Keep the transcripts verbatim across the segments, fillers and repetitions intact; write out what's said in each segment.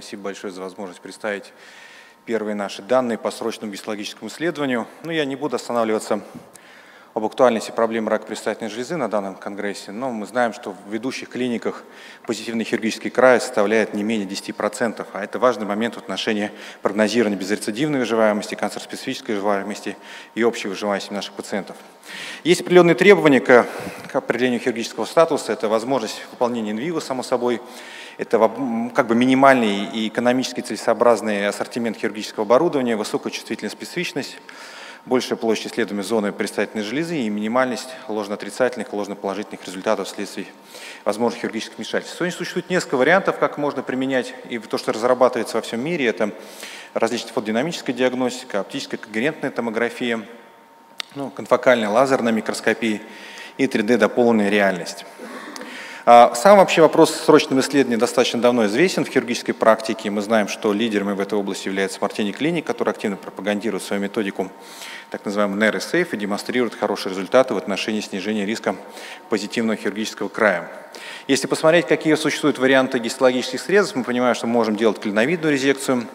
Спасибо большое за возможность представить первые наши данные по срочному гистологическому исследованию. Но я не буду останавливаться об актуальности проблем рака предстательной железы на данном конгрессе, но мы знаем, что в ведущих клиниках позитивный хирургический край составляет не менее десяти процентов, а это важный момент в отношении прогнозирования безрецидивной выживаемости, канцероспецифической выживаемости и общей выживаемости наших пациентов. Есть определенные требования к определению хирургического статуса, это возможность выполнения инвиво, само собой, это как бы минимальный и экономически целесообразный ассортимент хирургического оборудования, высокая чувствительная специфичность, большая площадь исследуемой зоны предстательной железы и минимальность ложноотрицательных, ложноположительных результатов вследствие возможных хирургических вмешательств. Сегодня существует несколько вариантов, как можно применять, и то, что разрабатывается во всем мире, это различная фотодинамическая диагностика, оптическая когерентная томография, ну, конфокальная лазерная микроскопия и три дэ-дополненная реальность. Сам вообще вопрос срочного исследования достаточно давно известен в хирургической практике. Мы знаем, что лидерами в этой области является Мартини Клиник, который активно пропагандирует свою методику, так называемую эн и эр-сейф, и демонстрирует хорошие результаты в отношении снижения риска позитивного хирургического края. Если посмотреть, какие существуют варианты гистологических средств, мы понимаем, что мы можем делать клиновидную резекцию,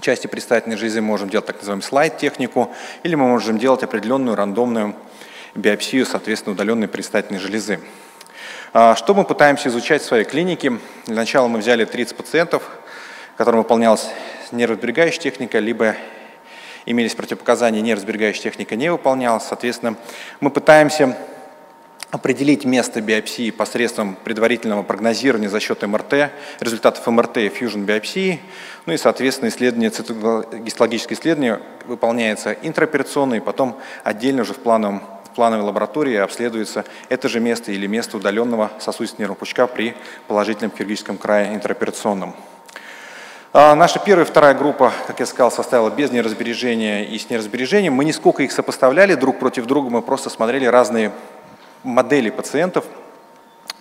части предстательной железы можем делать так называемую слайд-технику, или мы можем делать определенную рандомную биопсию, соответственно, удаленной предстательной железы. Что мы пытаемся изучать в своей клинике? Для начала мы взяли тридцать пациентов, которым выполнялась нервосберегающая техника, либо имелись противопоказания, нервосберегающая техника не выполнялась. Соответственно, мы пытаемся определить место биопсии посредством предварительного прогнозирования за счет эм эр тэ, результатов эм эр тэ и фьюжн-биопсии. Ну и, соответственно, исследование, гистологическое исследование выполняется интраоперационно и потом отдельно уже в плановом В плановой лаборатории обследуется это же место или место удаленного сосудистого нервного пучка при положительном хирургическом крае интероперационном. А наша первая и вторая группа, как я сказал, составила без нервосбережения и с нервосбережением. Мы нисколько их сопоставляли друг против друга, мы просто смотрели разные модели пациентов.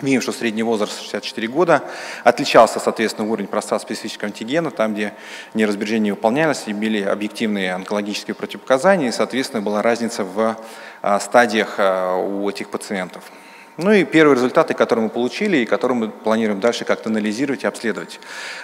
Видим, что средний возраст шестьдесят четыре года, отличался, соответственно, уровень простат-специфического антигена, там, где нервосбережение не выполнялось, имели объективные онкологические противопоказания, и, соответственно, была разница в стадиях у этих пациентов. Ну и первые результаты, которые мы получили и которые мы планируем дальше как-то анализировать и обследовать.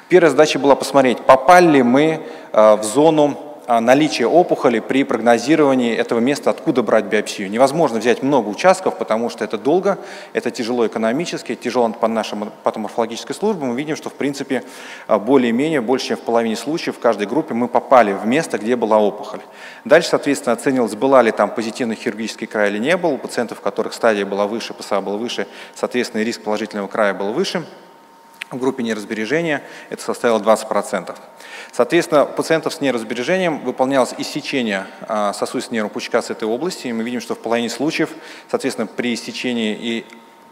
Первая задача была посмотреть, попали ли мы в зону наличие опухоли при прогнозировании этого места, откуда брать биопсию. Невозможно взять много участков, потому что это долго, это тяжело экономически, тяжело по нашей патоморфологической службе. Мы видим, что в принципе более-менее, больше чем в половине случаев в каждой группе мы попали в место, где была опухоль. Дальше, соответственно, оценивалось, была ли там позитивный хирургический край или не был. У пациентов, у которых стадия была выше, ПСА была выше, соответственно, риск положительного края был выше. В группе нервосбережения это составило двадцать процентов. Соответственно, у пациентов с нервосбережением выполнялось иссечение сосудистого нервного пучка с этой области, и мы видим, что в половине случаев, соответственно, при иссечении и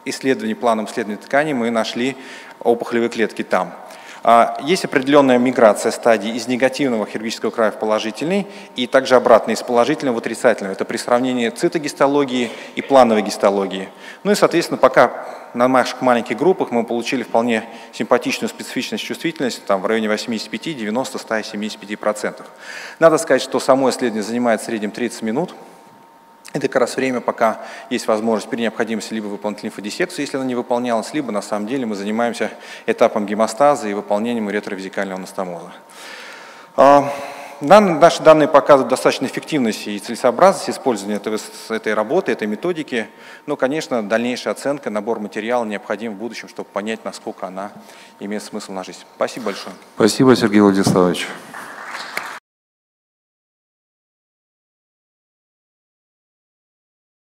исследовании, планом исследования ткани мы нашли опухолевые клетки там. Есть определенная миграция стадии из негативного хирургического края в положительный и также обратно из положительного в отрицательный. Это при сравнении цитогистологии и плановой гистологии. Ну и, соответственно, пока на наших маленьких группах мы получили вполне симпатичную специфичность, чувствительность там, в районе восьмидесяти пяти, девяноста, ста семидесяти пяти процентов. Надо сказать, что само исследование занимает в среднем тридцать минут. Это как раз время, пока есть возможность при необходимости либо выполнить лимфодиссекцию, если она не выполнялась, либо на самом деле мы занимаемся этапом гемостаза и выполнением ретровизикального анастомоза. Наши данные показывают достаточно эффективность и целесообразность использования этого, этой работы, этой методики. Но, конечно, дальнейшая оценка, набор материала необходим в будущем, чтобы понять, насколько она имеет смысл на жизнь. Спасибо большое. Спасибо, Сергей Владиславович.